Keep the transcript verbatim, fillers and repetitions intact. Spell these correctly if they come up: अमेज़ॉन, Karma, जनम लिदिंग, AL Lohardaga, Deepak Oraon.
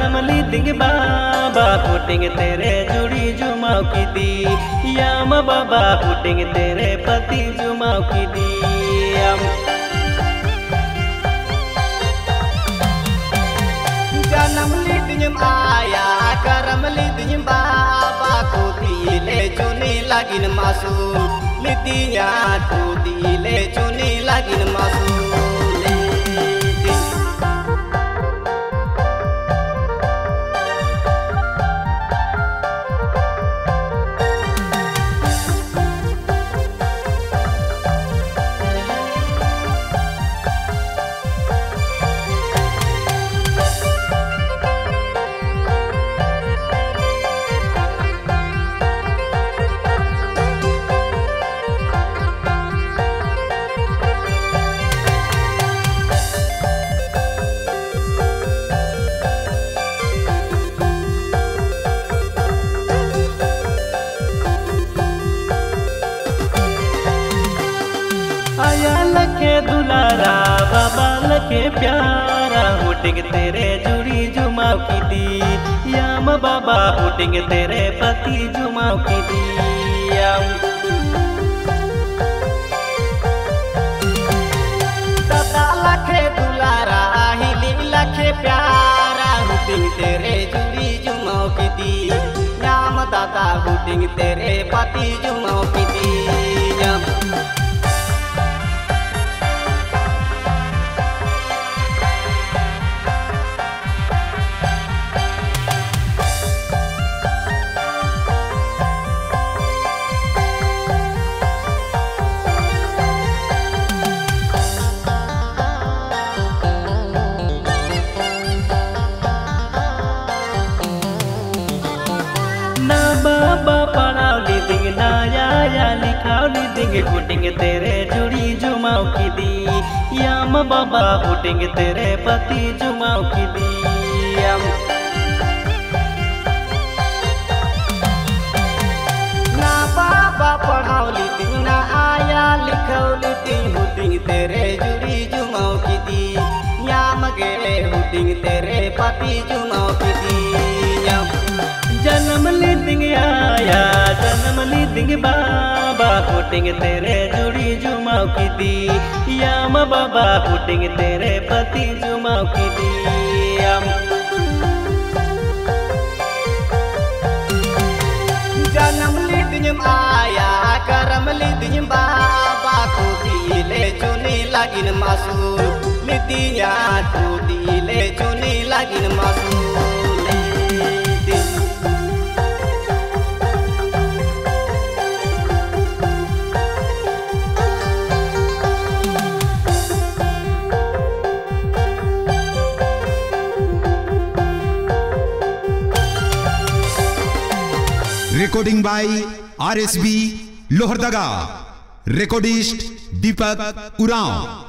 जनम लिदिंग बाबा फूटेंगे तेरे जुड़ी जुमाओ की दी याम बाबा फूटेंगे तेरे पति जुमाओ की दी याम। जनम लिदिंग आया करम लिदिंग बाबा को दिले चुनी लागिन मासू लिदिया को दिले चुनी लागिन मासू। आया लखे दुलारा बाबा लखे प्यारा उठेंगे तेरे जुड़ी जुमाओ की दी याम बाबा उठेंगे तेरे पति जुमाओ की दी याम। दादा लखे दुलारा हिली लखे प्यारा उठेंगे तेरे जुड़ी जुमाओ की दी याम दादा उठेंगे तेरे पति जुमाओ की दी याम। बाबा पढ़ाओ लिदिंग ना या लिखाओ लिदिंग उठेंगे तेरे जुड़ी जुमाओ की दी याम बाबा उठेंगे तेरे पति जुमाओ की दी याम। ना बाबा पढ़ाओ लिदिंग ना आया लिखाओ लिदिंग उठेंगे तेरे जुड़ी जुमाओ की दी याम गेले उठेंगे तेरे पति जुमाओ की दी याम। जनम लिदिंग आया जनम लिदिंग बाबा उठेंगे तेरे जुड़ी जुमाओ की दी याम बाबा उठेंगे तेरे पति जुमाओ की दी याम। जनम लिदिंग आया करम लिदिंग बाबा को दिले चुनी लागिन मासू लिदिया को दिले चुनी लागिन मासू। Recording by R S B Lohardaga, recordist Deepak Oraon.